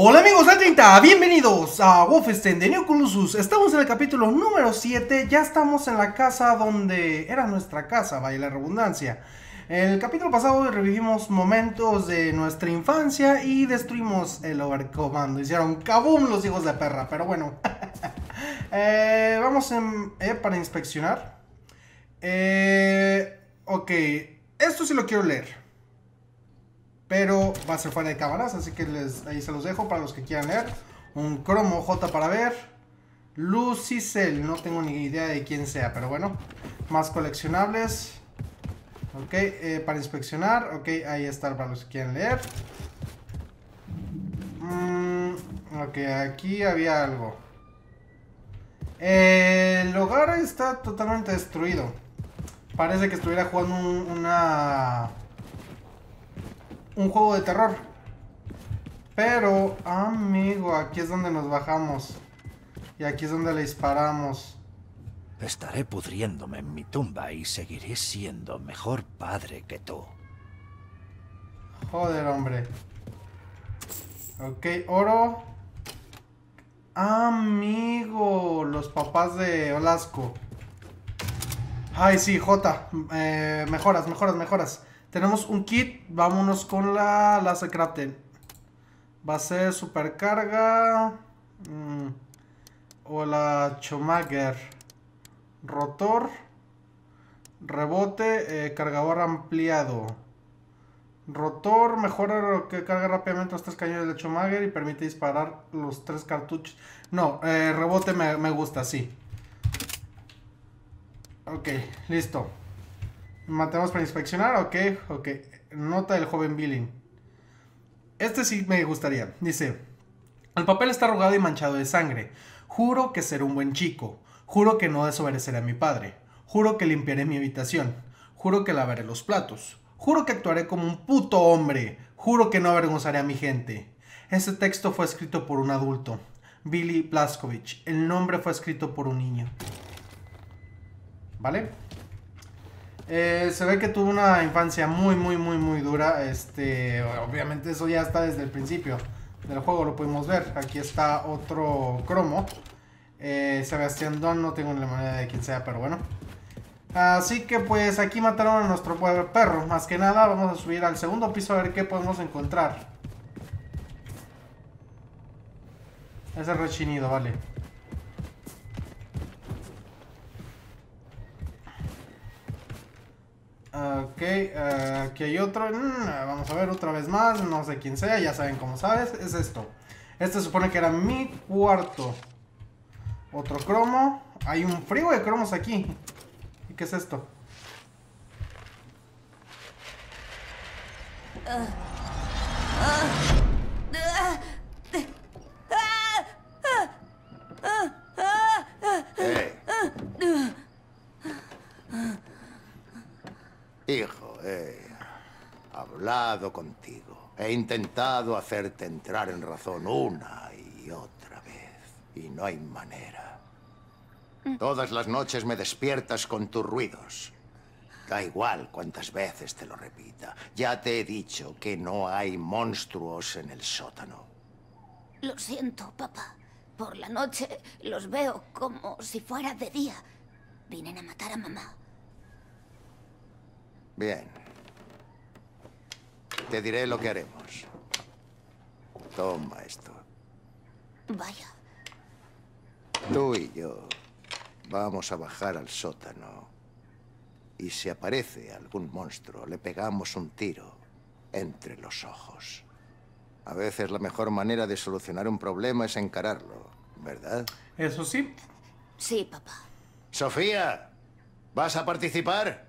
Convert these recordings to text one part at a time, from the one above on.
Hola amigos del 30, bienvenidos a Wolfenstein: The New Colossus. Estamos en el capítulo número 7, ya estamos en la casa donde era nuestra casa, vaya la redundancia. El capítulo pasado revivimos momentos de nuestra infancia y destruimos el Oberkommando. Hicieron kaboom los hijos de perra, pero bueno. Vamos para inspeccionar. Ok, esto sí lo quiero leer, pero va a ser fuera de cámaras, así que ahí se los dejo para los que quieran leer. Un cromo J para ver. Lucicel, no tengo ni idea de quién sea, pero bueno. Más coleccionables. Ok, para inspeccionar. Ok, ahí está para los que quieran leer. Ok, aquí había algo. El hogar está totalmente destruido. Parece que estuviera jugando un juego de terror. Pero, amigo, aquí es donde nos bajamos. Y aquí es donde le disparamos. Estaré pudriéndome en mi tumba y seguiré siendo mejor padre que tú. Joder, hombre. Ok, oro. Amigo, los papás de Olasco. Ay, sí, J. Mejoras. Tenemos un kit, vámonos con la laser crafting. Va a ser supercarga. O la Schumacher. Rotor. Rebote, cargador ampliado. Rotor, mejora lo que carga rápidamente los 3 cañones de Schumacher y permite disparar los 3 cartuchos. No, rebote me gusta, sí. Ok, listo. Matamos para inspeccionar, ok. Nota del joven Billing. Este sí me gustaría. Dice: el papel está arrugado y manchado de sangre. Juro que seré un buen chico. Juro que no desobedeceré a mi padre. Juro que limpiaré mi habitación. Juro que lavaré los platos. Juro que actuaré como un puto hombre. Juro que no avergonzaré a mi gente. Este texto fue escrito por un adulto, Billy Blazkowicz. El nombre fue escrito por un niño. ¿Vale? Se ve que tuvo una infancia muy dura. Obviamente eso ya está desde el principio del juego, lo pudimos ver. Aquí está otro cromo. Sebastián Don, no tengo ni la manera de quién sea, pero bueno. Así que pues aquí mataron a nuestro perro. Más que nada vamos a subir al segundo piso a ver qué podemos encontrar. Ese rechinido, vale. Ok, aquí hay otro. Vamos a ver otra vez más. No sé quién sea, ya saben cómo sabes. Es esto. Este supone que era mi cuarto. Otro cromo. Hay un frigo de cromos aquí. ¿Y qué es esto? Hijo, he hablado contigo. He intentado hacerte entrar en razón una y otra vez. Y no hay manera. Todas las noches me despiertas con tus ruidos. Da igual cuántas veces te lo repita. Ya te he dicho que no hay monstruos en el sótano. Lo siento, papá. Por la noche los veo como si fuera de día. Vienen a matar a mamá. Bien. Te diré lo que haremos. Toma esto. Vaya. Tú y yo vamos a bajar al sótano. Y si aparece algún monstruo, le pegamos un tiro entre los ojos. A veces la mejor manera de solucionar un problema es encararlo, ¿verdad? Eso sí. Sí, papá. Sofía, ¿vas a participar?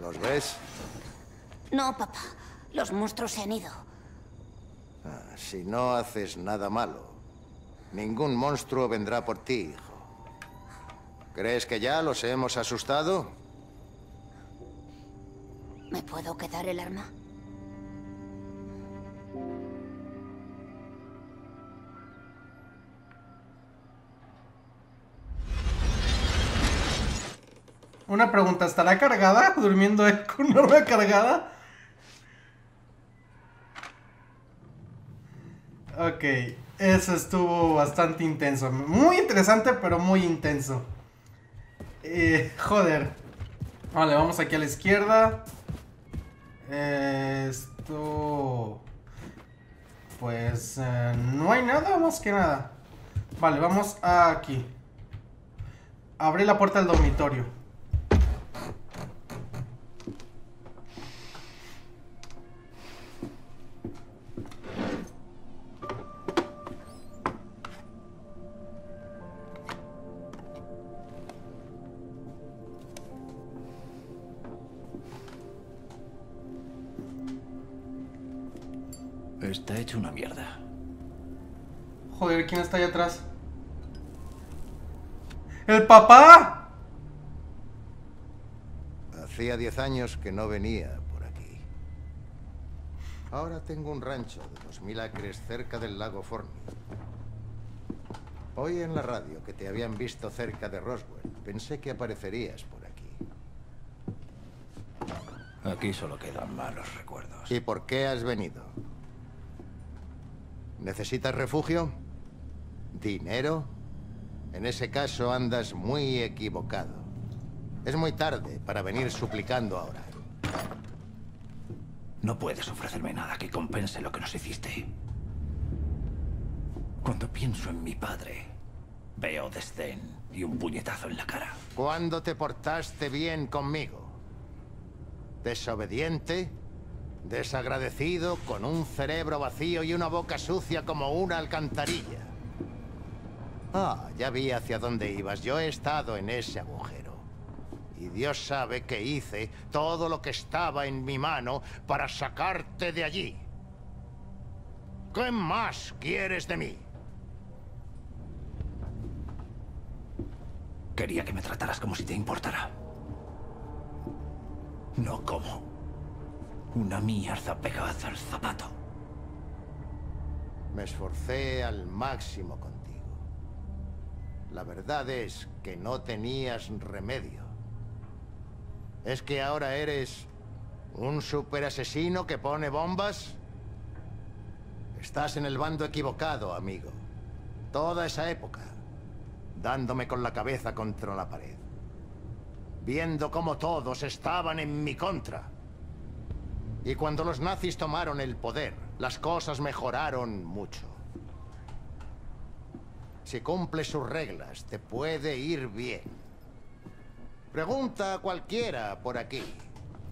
¿Los ves? No, papá. Los monstruos se han ido. Si no haces nada malo, ningún monstruo vendrá por ti, hijo. ¿Crees que ya los hemos asustado? ¿Me puedo quedar el arma? Una pregunta, ¿estará cargada? ¿Durmiendo él con una cargada? Ok, eso estuvo bastante intenso. Muy interesante, pero muy intenso. Joder. Vale, vamos aquí a la izquierda. Esto... Pues no hay nada más que nada. Vale, vamos aquí. Abrí la puerta del dormitorio. Está hecho una mierda. Joder, ¿quién está ahí atrás? ¡El papá! Hacía 10 años que no venía por aquí. Ahora tengo un rancho de 2000 acres cerca del lago Forney. Hoy en la radio que te habían visto cerca de Roswell, pensé que aparecerías por aquí. Aquí solo quedan malos recuerdos. ¿Y por qué has venido? ¿Necesitas refugio? ¿Dinero? En ese caso andas muy equivocado. Es muy tarde para venir suplicando ahora. No puedes ofrecerme nada que compense lo que nos hiciste. Cuando pienso en mi padre, veo desdén y un puñetazo en la cara. ¿Cuándo te portaste bien conmigo? Desobediente, desagradecido, con un cerebro vacío y una boca sucia como una alcantarilla. Ah, ya vi hacia dónde ibas. Yo he estado en ese agujero. Y Dios sabe que hice todo lo que estaba en mi mano para sacarte de allí. ¿Qué más quieres de mí? Quería que me trataras como si te importara. No como una mierda pegada al zapato. Me esforcé al máximo contigo. La verdad es que no tenías remedio. ¿Es que ahora eres un superasesino que pone bombas? Estás en el bando equivocado, amigo. Toda esa época, dándome con la cabeza contra la pared, viendo cómo todos estaban en mi contra. Y cuando los nazis tomaron el poder, las cosas mejoraron mucho. Si cumple sus reglas, te puede ir bien. Pregunta a cualquiera por aquí.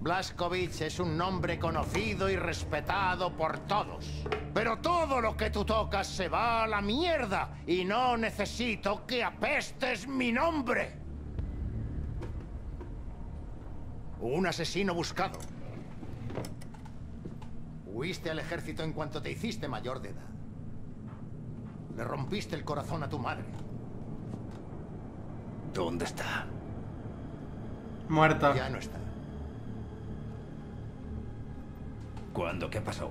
Blazkowicz es un nombre conocido y respetado por todos. Pero todo lo que tú tocas se va a la mierda y no necesito que apestes mi nombre. Un asesino buscado. Huiste al ejército en cuanto te hiciste mayor de edad. Le rompiste el corazón a tu madre. ¿Dónde está? Muerta. Ya no está. ¿Cuándo? ¿Qué pasó?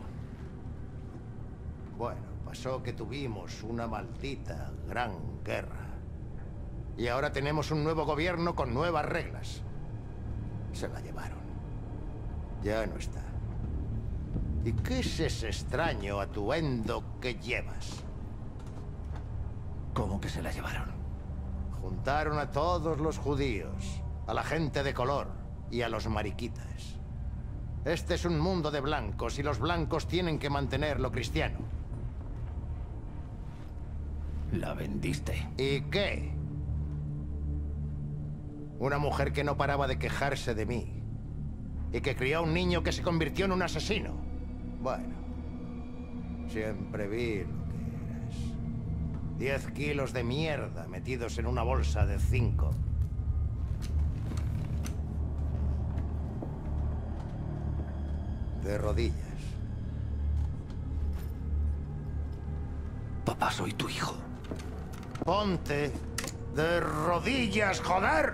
Bueno, pasó que tuvimos una maldita gran guerra. Y ahora tenemos un nuevo gobierno con nuevas reglas. Se la llevaron. Ya no está. ¿Y qué es ese extraño atuendo que llevas? ¿Cómo que se la llevaron? Juntaron a todos los judíos, a la gente de color y a los mariquitas. Este es un mundo de blancos y los blancos tienen que mantener lo cristiano. La vendiste. ¿Y qué? Una mujer que no paraba de quejarse de mí y que crió a un niño que se convirtió en un asesino. Bueno, siempre vi... 10 kilos de mierda metidos en una bolsa de 5. De rodillas. Papá, soy tu hijo. Ponte de rodillas, joder.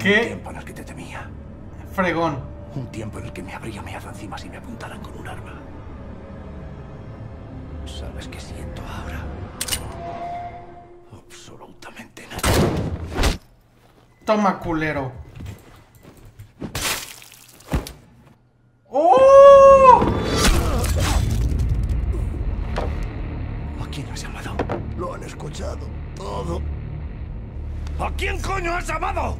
¿Qué? Un tiempo en el que te temía. Fregón. Un tiempo en el que me habría meado encima si me apuntaran con un arma. ¿Sabes qué siento ahora? Absolutamente nada. Toma, culero. ¡Oh! quién has llamado? Lo han escuchado todo. ¿A quién coño has llamado?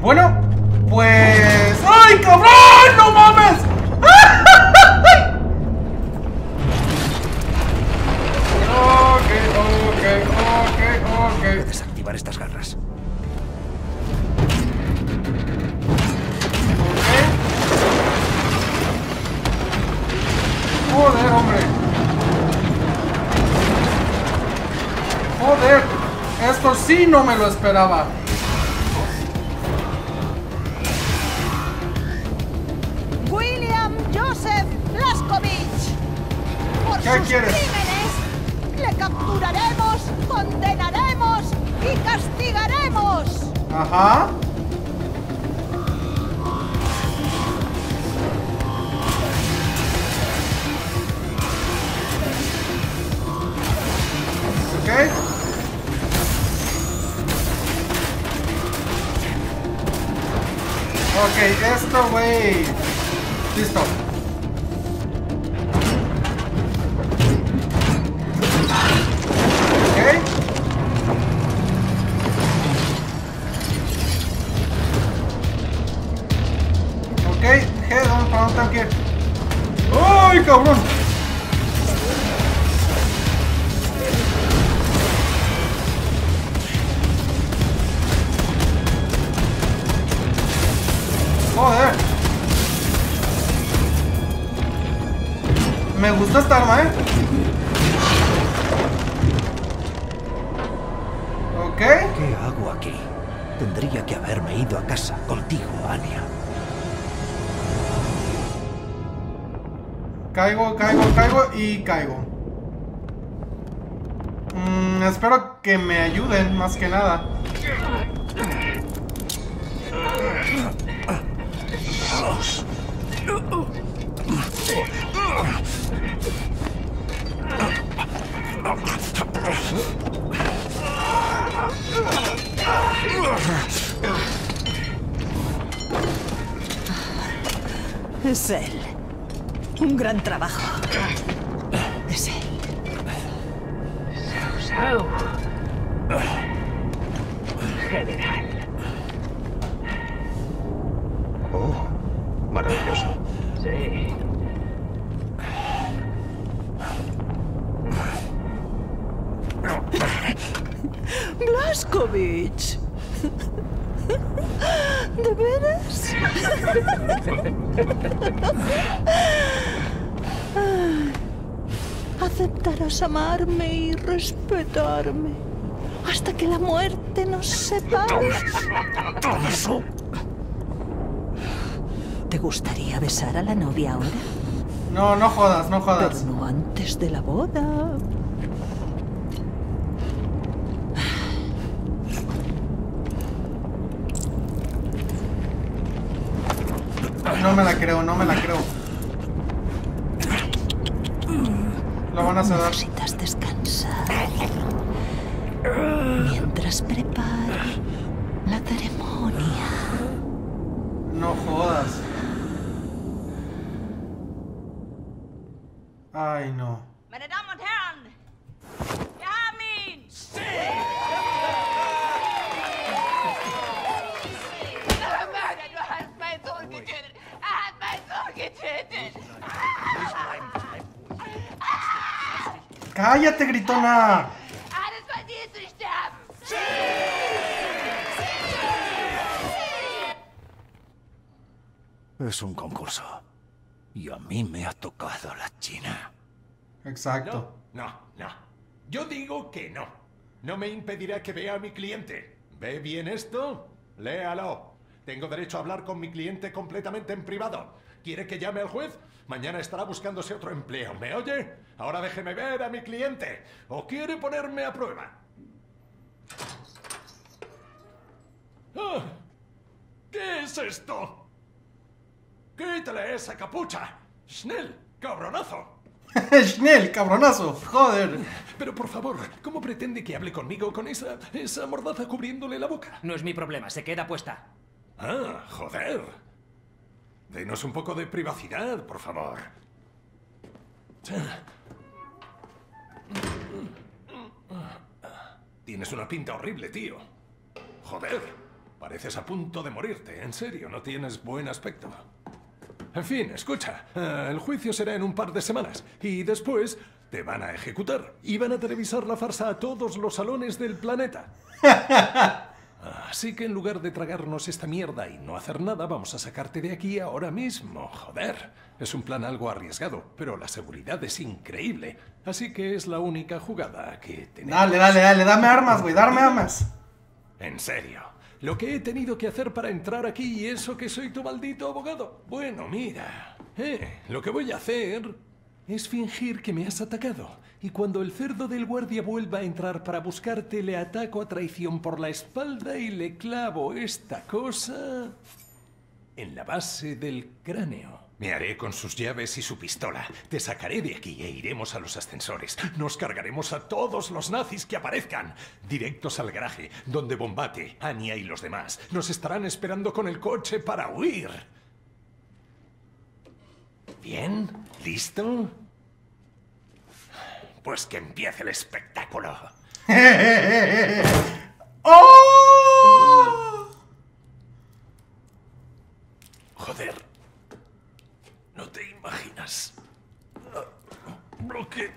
Bueno, pues... ¡Ay, cabrón! ¡No mames! Ok. Voy a desactivar estas garras. Ok. Joder, hombre. Joder. Esto sí no me lo esperaba. William Joseph Blazkowicz. Por ¿qué sus quieres? Crímenes, le capturaremos, condenaremos y castigaremos. Ajá. Ok. Ok, esto, güey. Listo. Ok. Ok, ¿dónde para un tanque? ¡Ay, cabrón! Joder. Me gusta esta arma, Ok. ¿Qué hago aquí? Tendría que haberme ido a casa contigo, Anya. Caigo. Espero que me ayuden, más que nada. Es él. Un gran trabajo. Es él. General. Oh, maravilloso. Sí. Blazkowicz. ¿De veras? Aceptarás amarme y respetarme hasta que la muerte nos separe. Toma eso. ¿Te gustaría besar a la novia ahora? No, no jodas, no jodas. Pero no antes de la boda. No me la creo, no me la creo. Lo van a hacer. Necesitas descansar. Mientras preparo la ceremonia. No jodas. Ay, no. ¡Cállate, gritona! Es un concurso. Y a mí me ha tocado la china. Exacto. No. Yo digo que no. No me impedirá que vea a mi cliente. ¿Ve bien esto? Léalo. Tengo derecho a hablar con mi cliente completamente en privado. ¿Quiere que llame al juez? Mañana estará buscándose otro empleo, ¿me oye? Ahora déjeme ver a mi cliente. ¿O quiere ponerme a prueba? ¡Ah! ¿Qué es esto? ¡Quítale esa capucha! ¡Schnell, cabronazo! Schnell, cabronazo, joder. Pero por favor, ¿cómo pretende que hable conmigo con esa mordaza cubriéndole la boca? No es mi problema, se queda puesta. Ah, joder. Denos un poco de privacidad, por favor. Tienes una pinta horrible, tío. Joder, pareces a punto de morirte. En serio, no tienes buen aspecto. En fin, escucha, el juicio será en un par de semanas y después te van a ejecutar y van a televisar la farsa a todos los salones del planeta. Así que en lugar de tragarnos esta mierda y no hacer nada, vamos a sacarte de aquí ahora mismo, joder. Es un plan algo arriesgado, pero la seguridad es increíble. Así que es la única jugada que tenemos. Dale, dame armas, güey, dame armas. En serio. Lo que he tenido que hacer para entrar aquí y eso que soy tu maldito abogado. Bueno, mira, lo que voy a hacer es fingir que me has atacado. Y cuando el cerdo del guardia vuelva a entrar para buscarte, le ataco a traición por la espalda y le clavo esta cosa en la base del cráneo. Me haré con sus llaves y su pistola. Te sacaré de aquí e iremos a los ascensores. Nos cargaremos a todos los nazis que aparezcan. Directos al garaje, donde Bombate, Anya y los demás nos estarán esperando con el coche para huir. ¿Bien? ¿Listo? Pues que empiece el espectáculo. ¡Oh! Joder. No te imaginas lo que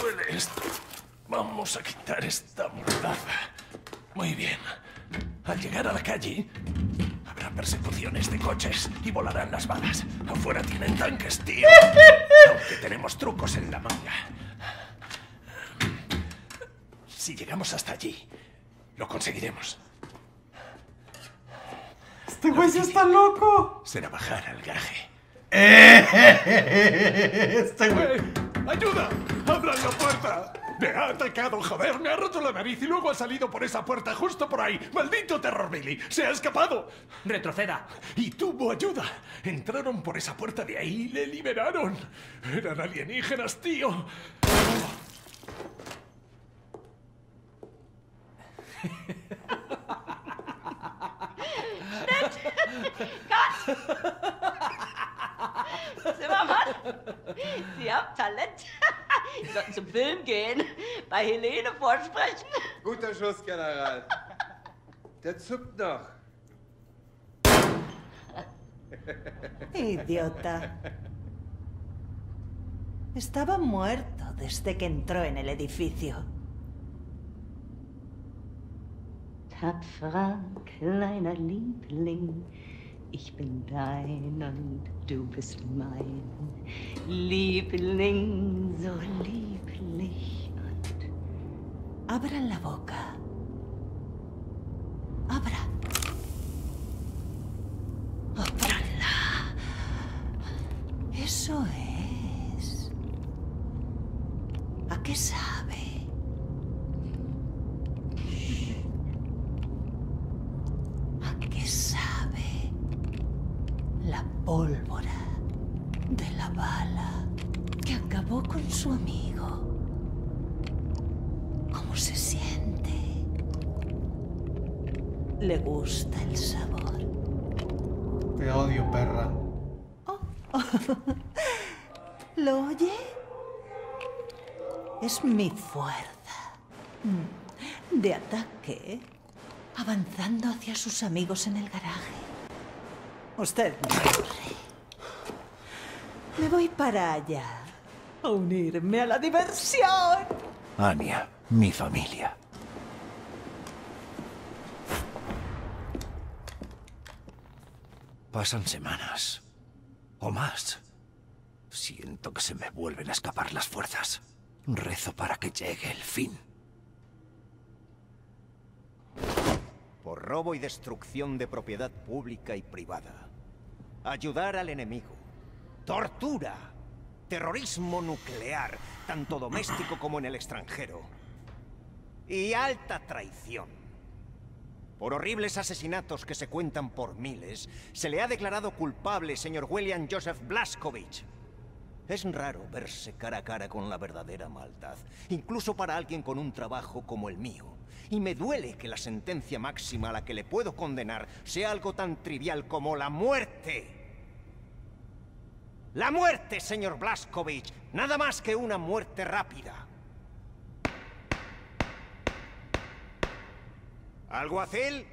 duele esto. Vamos a quitar esta mordaza. Muy bien. Al llegar a la calle, habrá persecuciones de coches y volarán las balas. Afuera tienen tanques, tío. Aunque tenemos trucos en la manga. Si llegamos hasta allí, lo conseguiremos. ¡Este güey sí está loco! Será bajar al garaje. ¡Este güey! ¡Ayuda! ¡Abran la puerta! ¡Me ha atacado, joder! ¡Me ha roto la nariz y luego ha salido por esa puerta justo por ahí! ¡Maldito terror, Billy! ¡Se ha escapado! ¡Retroceda! ¡Y tuvo ayuda! Entraron por esa puerta de ahí y le liberaron. ¡Eran alienígenas, tío! Sind wir was? Sie haben Talent. Sie sollten zum Film gehen, bei Helene vorsprechen. Guter Schuss, General. Der zuckt noch. Idiota. Estaba muerto desde que entró en el edificio. Tapferer, kleiner Liebling. Ich bin dein und du bist mein Liebling, so lieblich und... Abran la boca. Abra. Abranla. Eso es. ¿A qué sabe? ¿A qué sabe? La pólvora de la bala que acabó con su amigo. ¿Cómo se siente? Le gusta el sabor. Te odio, perra. ¿Lo oye? Es mi fuerza de ataque avanzando hacia sus amigos en el garaje. Usted no. Me voy para allá a unirme a la diversión. Anya, mi familia. Pasan semanas o más. Siento que se me vuelven a escapar las fuerzas. Rezo para que llegue el fin. Por robo y destrucción de propiedad pública y privada. Ayudar al enemigo. Tortura. Terrorismo nuclear, tanto doméstico como en el extranjero. Y alta traición. Por horribles asesinatos que se cuentan por miles, se le ha declarado culpable, señor William Joseph Blazkowicz. Es raro verse cara a cara con la verdadera maldad, incluso para alguien con un trabajo como el mío. Y me duele que la sentencia máxima a la que le puedo condenar sea algo tan trivial como la muerte. ¡La muerte, señor Blazkowicz! Nada más que una muerte rápida. ¿Alguacil?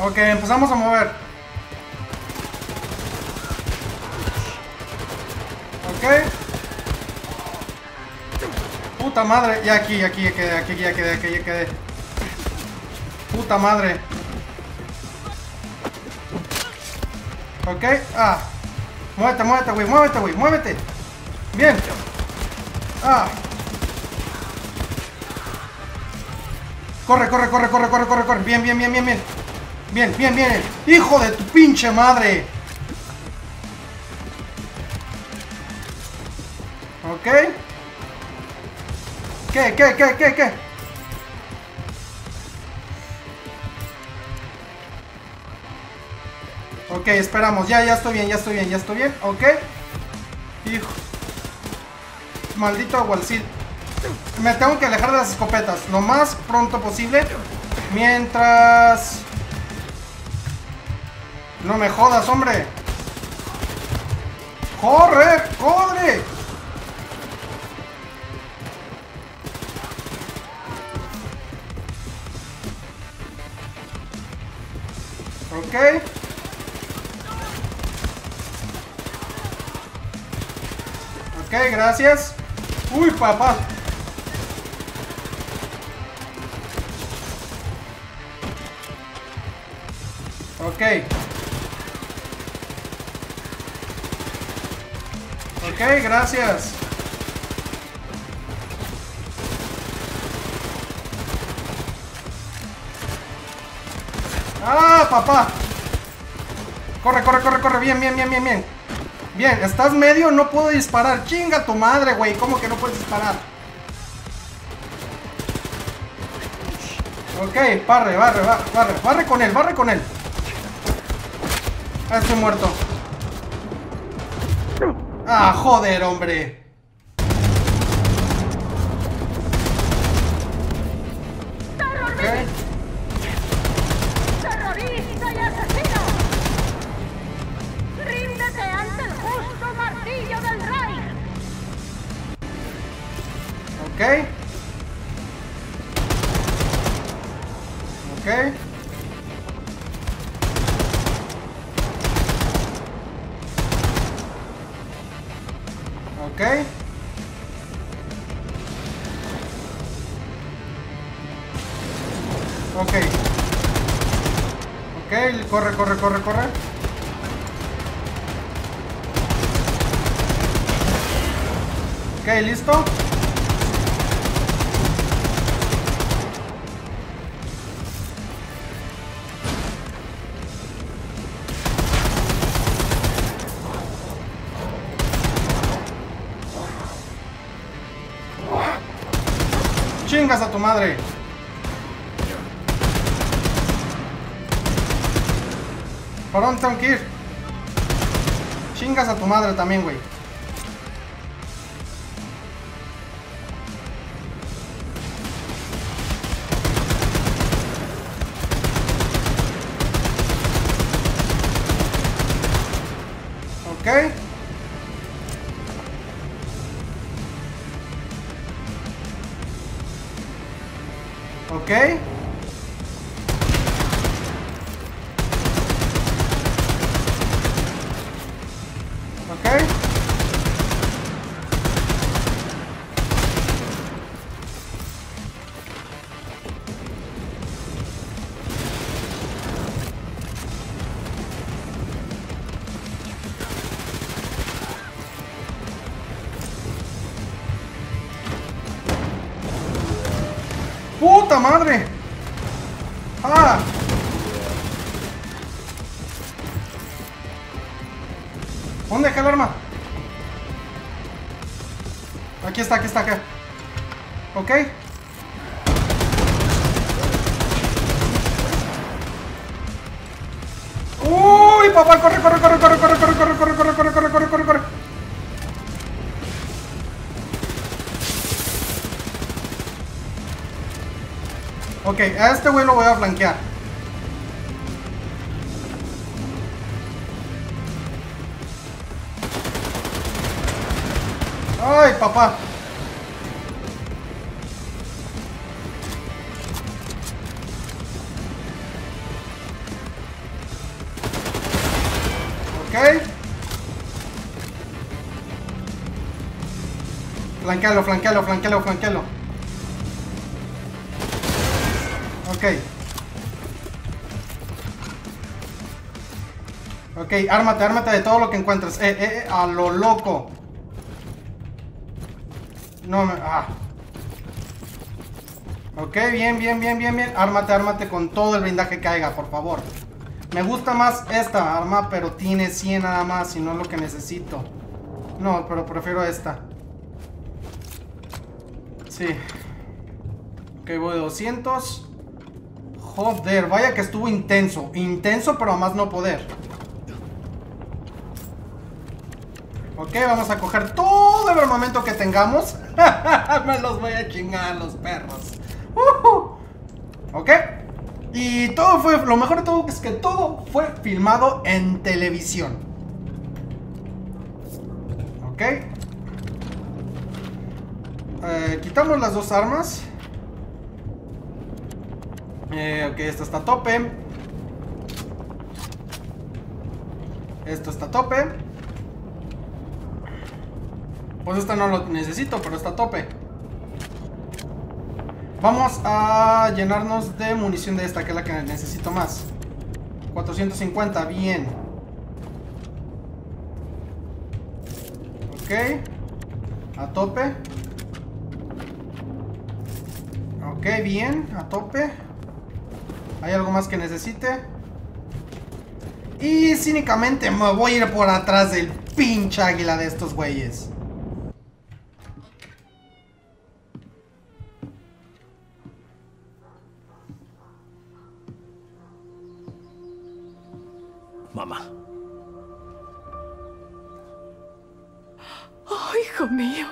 Ok, empezamos a mover. Ok. Puta madre, ya aquí, ya quedé. Puta madre. Ok, ah. Muévete, güey. Bien. Ah. Corre. Bien. Bien. ¡Hijo de tu pinche madre! Ok. ¿Qué? Ok, esperamos. Ya estoy bien. Ok. Hijo. Maldito alguacil. Me tengo que alejar de las escopetas lo más pronto posible. Mientras... No me jodas, hombre. ¡Corre! Ok. Ok, gracias. Uy, papá. Ok. Ok, gracias. ¡Ah, papá! Corre. Bien. Bien, estás medio, no puedo disparar. Chinga tu madre, güey. ¿Cómo que no puedes disparar? Ok, barre. Barre con él. Ah, estoy muerto. ¡Ah, joder, hombre! Okay. ¡Terrorista y asesino! ¡Ríndete ante el justo martillo del Reich! Ok. Ok, corre. Ok, listo. Chingas a tu madre. ¿Para dónde tengo que ir? Chingas a tu madre también, güey. Ok. Ok. ¡Puta madre! ¡Ah! ¿Dónde dejé el arma? Aquí está, acá. Ok. ¡Uy, papá! ¡Corre, corre, corre, corre, corre, corre, corre, corre, corre, corre, corre, corre, corre, corre! Ok, a este güey lo voy a flanquear. ¡Ay, papá! Flanquealo, flanquealo, flanquealo, flanquealo. Ok. Ok, ármate, ármate de todo lo que encuentres. A lo loco. No me... Ah. Ok, bien, bien, bien, bien, bien. Ármate, ármate con todo el blindaje que haya, por favor. Me gusta más esta arma, pero tiene 100 nada más y no es lo que necesito. No, pero prefiero esta. Sí. Ok, voy de 200. Joder, vaya que estuvo intenso. Intenso, pero a más no poder. Ok, vamos a coger todo el armamento que tengamos. Me los voy a chingar, los perros. Ok. Y todo fue, lo mejor de todo es que todo fue filmado en televisión. Ok. Quitamos las dos armas. Ok, esta está a tope. Esto está a tope. Pues esta no lo necesito, pero está a tope. Vamos a llenarnos de munición de esta, que es la que necesito más. 450, bien. Ok. A tope. Ok, bien, a tope. ¿Hay algo más que necesite? Y cínicamente me voy a ir por atrás del pinche águila de estos güeyes. Mamá. Oh, hijo mío.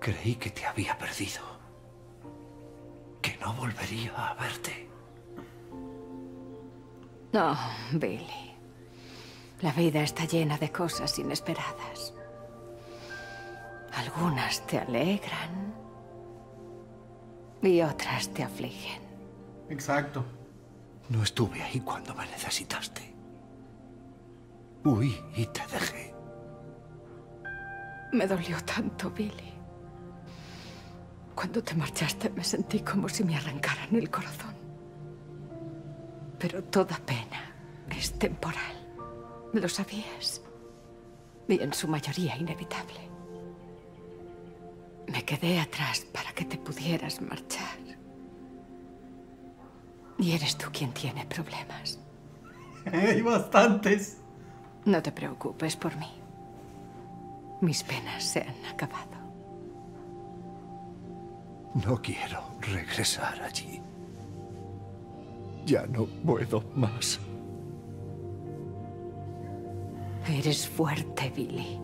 Creí que te había perdido, que no volvería a verte. No, Billy. La vida está llena de cosas inesperadas. Algunas te alegran y otras te afligen. Exacto. No estuve ahí cuando me necesitaste. Huí y te dejé. Me dolió tanto, Billy. Cuando te marchaste me sentí como si me arrancaran el corazón. Pero toda pena es temporal. Lo sabías. Y en su mayoría inevitable. Me quedé atrás para que te pudieras marchar. Y eres tú quien tiene problemas. Hay bastantes. No te preocupes por mí. Mis penas se han acabado. No quiero regresar allí. Ya no puedo más. Eres fuerte, Billy.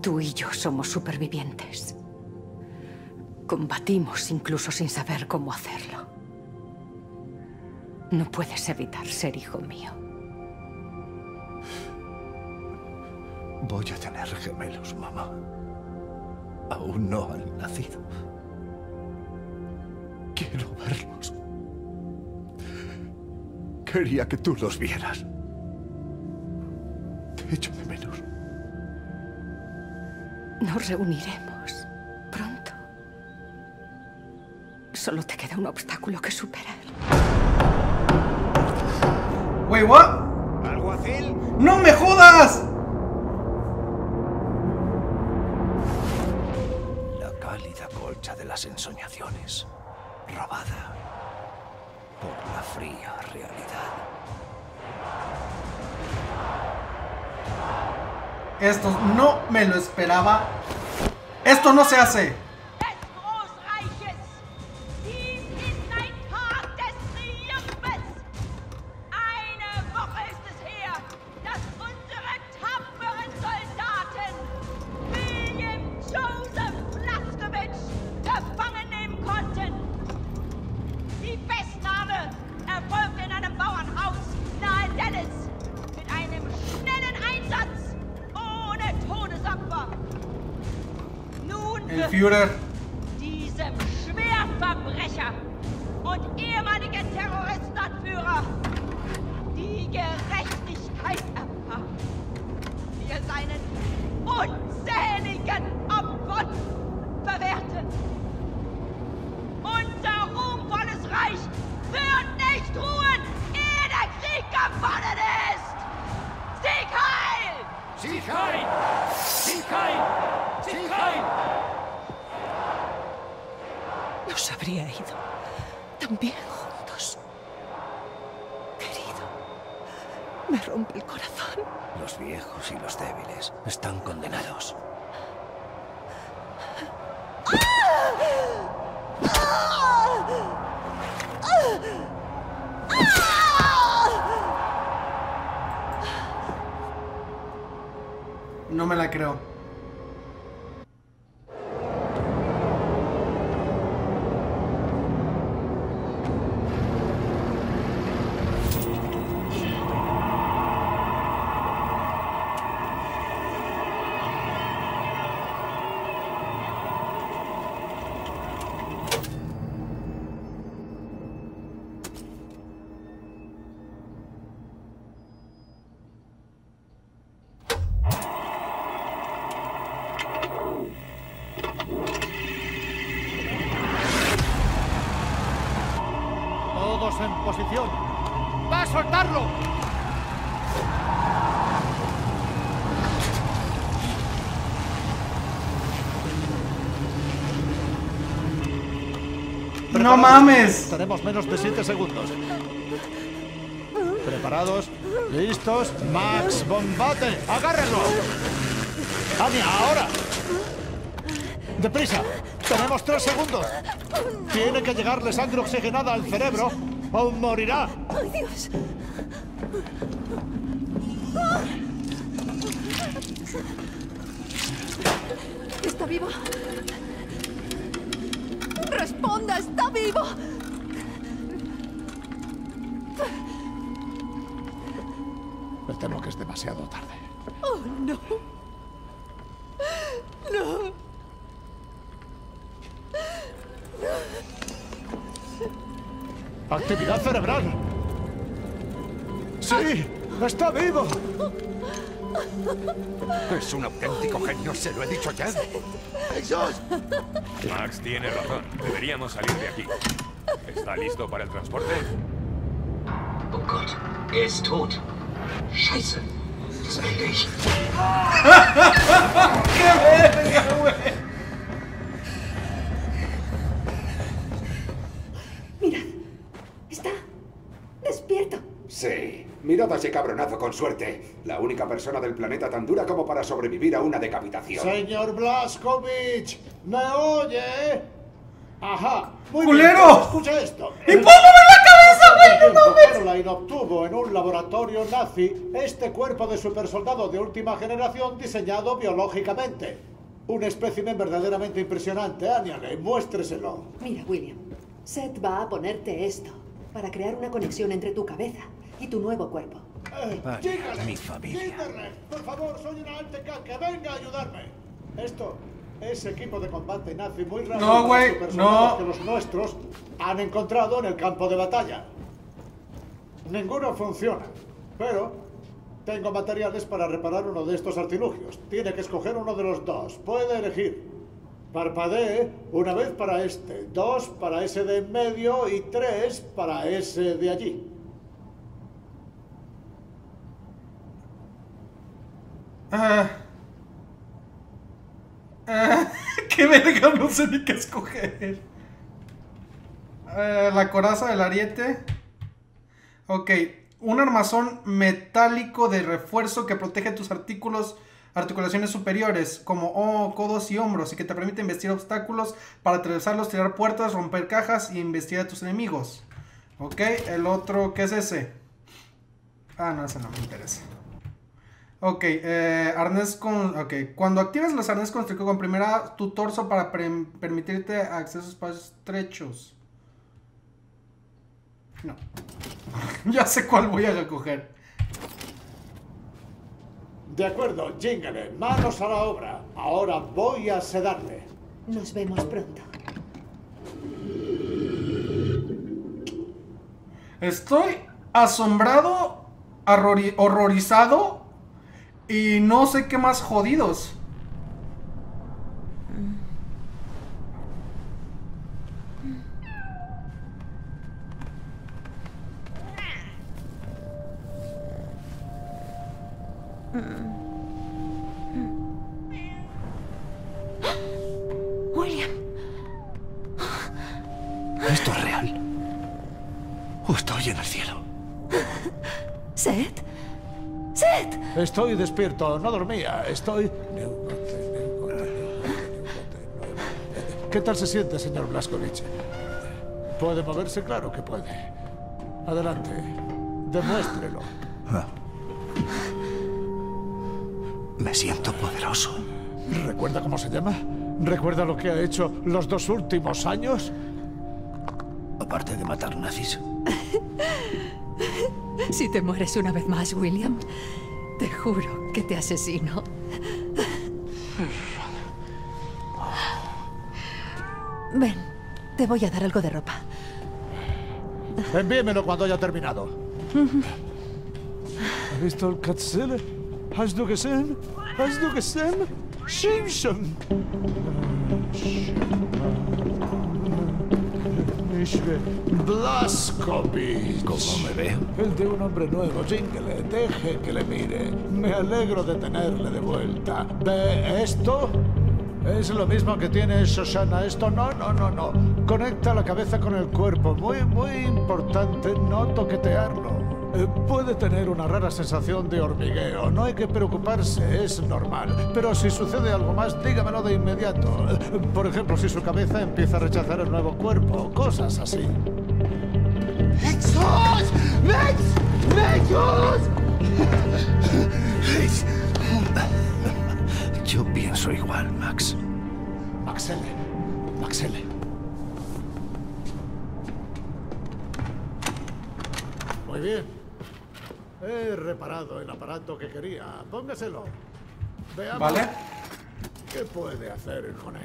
Tú y yo somos supervivientes. Combatimos incluso sin saber cómo hacerlo. No puedes evitar ser hijo mío. Voy a tener gemelos, mamá. Aún no han nacido. Quiero verlos. Quería que tú los vieras. Te echo de menos. Nos reuniremos pronto. Solo te queda un obstáculo que superar. Wait, what? ¿Alguacil? ¡No me jodas! La cálida colcha de las ensoñaciones. Robada por la fría realidad. Esto no me lo esperaba. Esto no se hace. Führer. Diesem Schwerverbrecher und ehemaligen Terroristenanführer die Gerechtigkeit erfahren, die er seinen unzähligen Opfern verwehrte. Unser ruhmvolles Reich wird nicht ruhen, ehe der Krieg gewonnen ist! Sieg heil! Sieg heil! Sieg heil! Sieg heil! Nos habría ido también juntos. Querido, me rompe el corazón. Los viejos y los débiles están condenados. No me la creo. ¡No mames! Tenemos menos de 7 segundos. ¿Preparados? ¿Listos? ¡Max, bombate! ¡Agárrenlo! ¡Anya, ahora! ¡Deprisa! ¡Tenemos 3 segundos! Tiene que llegarle sangre oxigenada al cerebro o morirá. ¡Ay, Dios! ¿Está vivo? ¡Responda! ¡Está vivo! Me temo que es demasiado tarde. ¡Oh, no! ¡No! ¡No! ¡Actividad cerebral! ¡Sí! ¡Está vivo! Es un auténtico genio, se lo he dicho ya. ¡Jesús! Max tiene razón. Deberíamos salir de aquí. ¿Está listo para el transporte? Oh Gott, er ist tot. Scheiße. Das bin ich. ¡Qué verga, güey! Mirad, está despierto. Sí. Mirad a ese cabronazo con suerte. La única persona del planeta tan dura como para sobrevivir a una decapitación. Señor Blazkowicz, ¿me oye? Ajá. Muy ¡culero! Bien, escucha esto. ¡Y póngame la cabeza, güey! ¡No mames! Caroline obtuvo en un laboratorio nazi este cuerpo de supersoldado de última generación diseñado biológicamente. Un espécimen verdaderamente impresionante. Anya, muéstreselo. Mira, William, Seth va a ponerte esto para crear una conexión entre tu cabeza y tu nuevo cuerpo. Ay, mi familia. Por favor, soy una alteca que venga a ayudarme. Esto es equipo de combate nazi muy raro. No, güey, no. Que los nuestros han encontrado en el campo de batalla. Ninguno funciona, pero tengo materiales para reparar uno de estos artilugios. Tiene que escoger uno de los dos. Puede elegir. Parpadee una vez para este, 2 para ese de en medio y 3 para ese de allí. ¡Qué verga! No sé ni qué escoger. La coraza del ariete. Ok. Un armazón metálico de refuerzo que protege tus articulaciones superiores, como codos y hombros, y que te permite embestir obstáculos para atravesarlos, tirar puertas, romper cajas y embestir a tus enemigos. Ok. El otro, ¿qué es ese? Ah, no, ese no me interesa. Ok, arnés con... Ok, cuando activas los arnés constrictor comprimirá tu torso para permitirte acceso a espacios estrechos. No. Ya sé cuál voy a recoger. De acuerdo, Jingle, manos a la obra. Ahora voy a sedarle. Nos vemos pronto. Estoy asombrado, horrorizado y no sé qué más jodidos. William. ¿Esto es real? ¿O estoy en el cielo? ¿Seth? ¡Seth! Estoy despierto, no dormía, estoy... ¿Qué tal se siente, señor Blazkowicz? ¿Puede moverse? Claro que puede. Adelante, demuéstrelo. Me siento poderoso. ¿Recuerda cómo se llama? ¿Recuerda lo que ha hecho los 2 últimos años? Aparte de matar nazis. Si te mueres una vez más, William, te juro que te asesino. Ven, te voy a dar algo de ropa. Envíemelo cuando haya terminado. ¿Has visto el Katzele? ¿Has du gesehen? ¿Has du gesehen? Simpson. Blazkowicz. ¿Cómo me veo? El de un hombre nuevo, Jingle. Deje que le mire. Me alegro de tenerle de vuelta. ¿Ve esto? Es lo mismo que tiene Shoshana. Esto no. Conecta la cabeza con el cuerpo. Muy, muy importante no toquetearlo. Puede tener una rara sensación de hormigueo. No hay que preocuparse, es normal. Pero si sucede algo más, dígamelo de inmediato. Por ejemplo, si su cabeza empieza a rechazar el nuevo cuerpo, cosas así. Yo pienso igual, Max. Maxelle. Muy bien. He reparado el aparato que quería. Póngaselo. Veamos. Vale. ¿Qué puede hacer con él?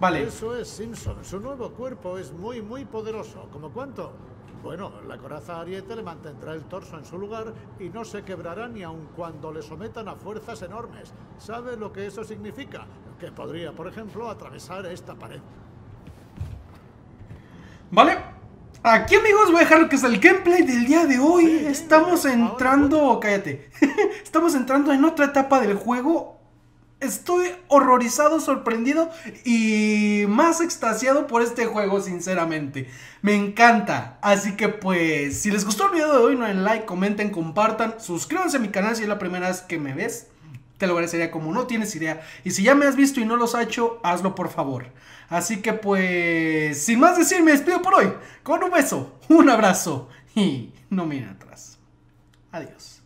Vale. Eso es Simpson. Su nuevo cuerpo es muy, muy poderoso. ¿Cómo cuánto? Bueno, la coraza ariete le mantendrá el torso en su lugar y no se quebrará ni aun cuando le sometan a fuerzas enormes. ¿Sabe lo que eso significa? Que podría, por ejemplo, atravesar esta pared. Vale. Aquí, amigos, voy a dejar lo que es el gameplay del día de hoy. Sí, estamos entrando... Cállate. Estamos entrando en otra etapa del juego. Estoy horrorizado, sorprendido y más extasiado por este juego, sinceramente. Me encanta. Así que pues, si les gustó el video de hoy, no den like, comenten, compartan. Suscríbanse a mi canal si es la primera vez que me ves. Te lo agradecería como no tienes idea. Y si ya me has visto y no los has hecho, hazlo por favor. Así que pues, sin más decir, me despido por hoy. Con un beso, un abrazo y no miren atrás. Adiós.